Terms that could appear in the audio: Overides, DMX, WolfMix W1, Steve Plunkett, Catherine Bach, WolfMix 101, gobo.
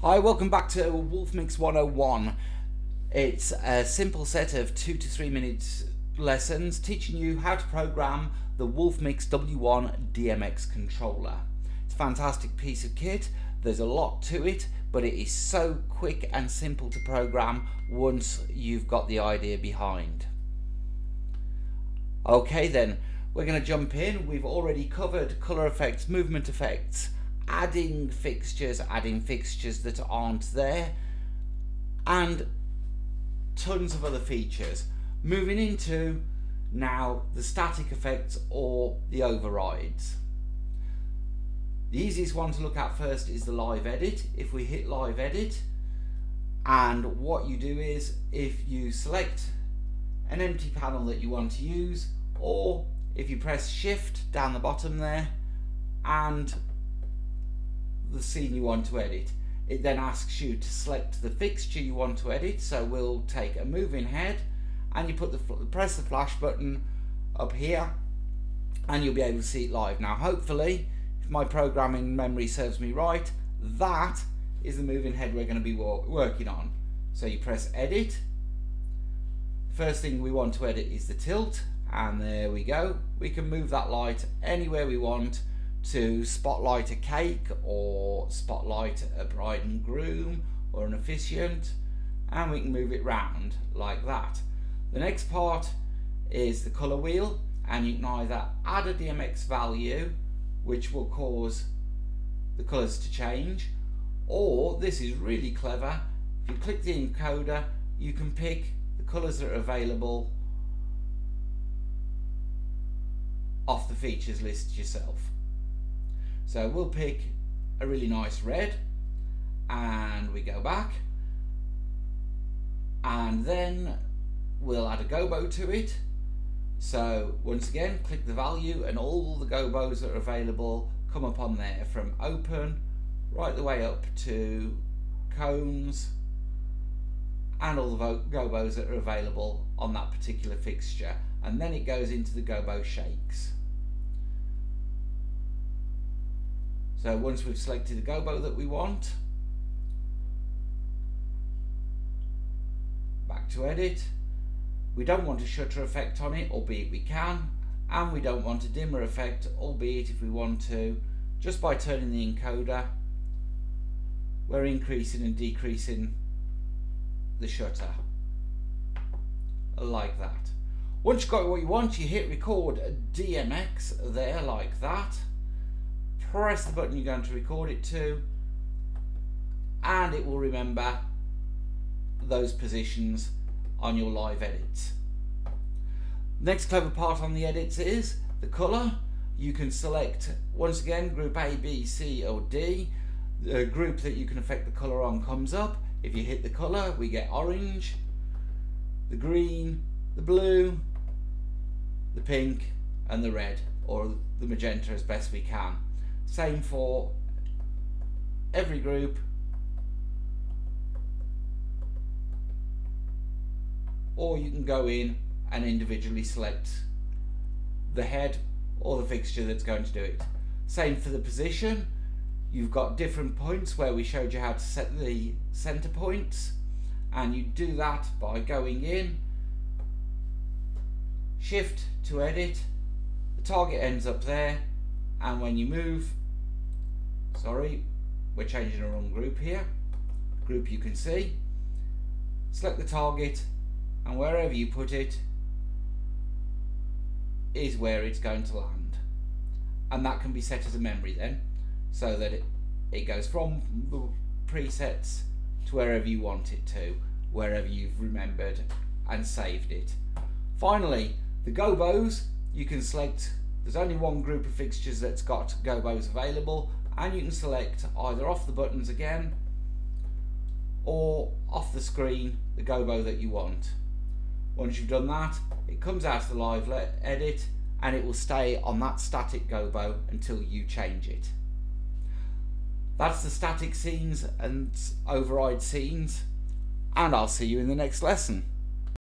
Hi, welcome back to WolfMix 101. It's a simple set of 2 to 3 minute lessons teaching you how to program the WolfMix W1 DMX controller. It's a fantastic piece of kit. There's a lot to it, but it is so quick and simple to program once you've got the idea behind. Okay then, we're going to jump in. We've already covered color effects, movement effects, adding fixtures that aren't there, and tons of other features. Moving into now the static effects or the overrides. The easiest one to look at first is the live edit. If we hit live edit, and what you do is if you select an empty panel that you want to use, or if you press shift down the bottom there and the scene you want to edit, it then asks you to select the fixture you want to edit. So we'll take a moving head, and you press the flash button up here, and you'll be able to see it live. Now hopefully, if my programming memory serves me right, that is the moving head we're going to be working on. So you press edit. First thing we want to edit is the tilt, and there we go. We can move that light anywhere we want to spotlight a cake, or spotlight a bride and groom, or an officiant, and we can move it round like that. The next part is the colour wheel, and you can either add a DMX value, which will cause the colours to change, or, this is really clever, if you click the encoder, you can pick the colours that are available off the features list yourself. So we'll pick a really nice red, and we go back, and then we'll add a gobo to it. So once again, click the value, and all the gobos that are available come up on there, from open right the way up to cones, and all the gobos that are available on that particular fixture, and then it goes into the gobo shakes. So once we've selected the gobo that we want, back to edit. We don't want a shutter effect on it, albeit we can, and we don't want a dimmer effect, albeit if we want to, just by turning the encoder, we're increasing and decreasing the shutter, like that. Once you've got what you want, you hit record DMX there, like that. Press the button you're going to record it to, and it will remember those positions on your live edits. Next clever part on the edits is the colour. You can select, once again, group A, B, C or D. The group that you can affect the colour on comes up. If you hit the colour, we get orange, the green, the blue, the pink and the red, or the magenta as best we can. Same for every group, or you can go in and individually select the head or the fixture that's going to do it. Same for the position. You've got different points where we showed you how to set the center points, and you do that by going in, shift to edit, the target ends up there, and when you move, sorry, we're changing the wrong group here, group you can see, select the target, and wherever you put it is where it's going to land, and that can be set as a memory then, so that it goes from the presets to wherever you want it to, wherever you've remembered and saved it. Finally, the gobos, you can select. There's only one group of fixtures that's got gobos available, and you can select either off the buttons again or off the screen the gobo that you want. Once you've done that, it comes out of the live edit, and it will stay on that static gobo until you change it. That's the static scenes and override scenes, and I'll see you in the next lesson.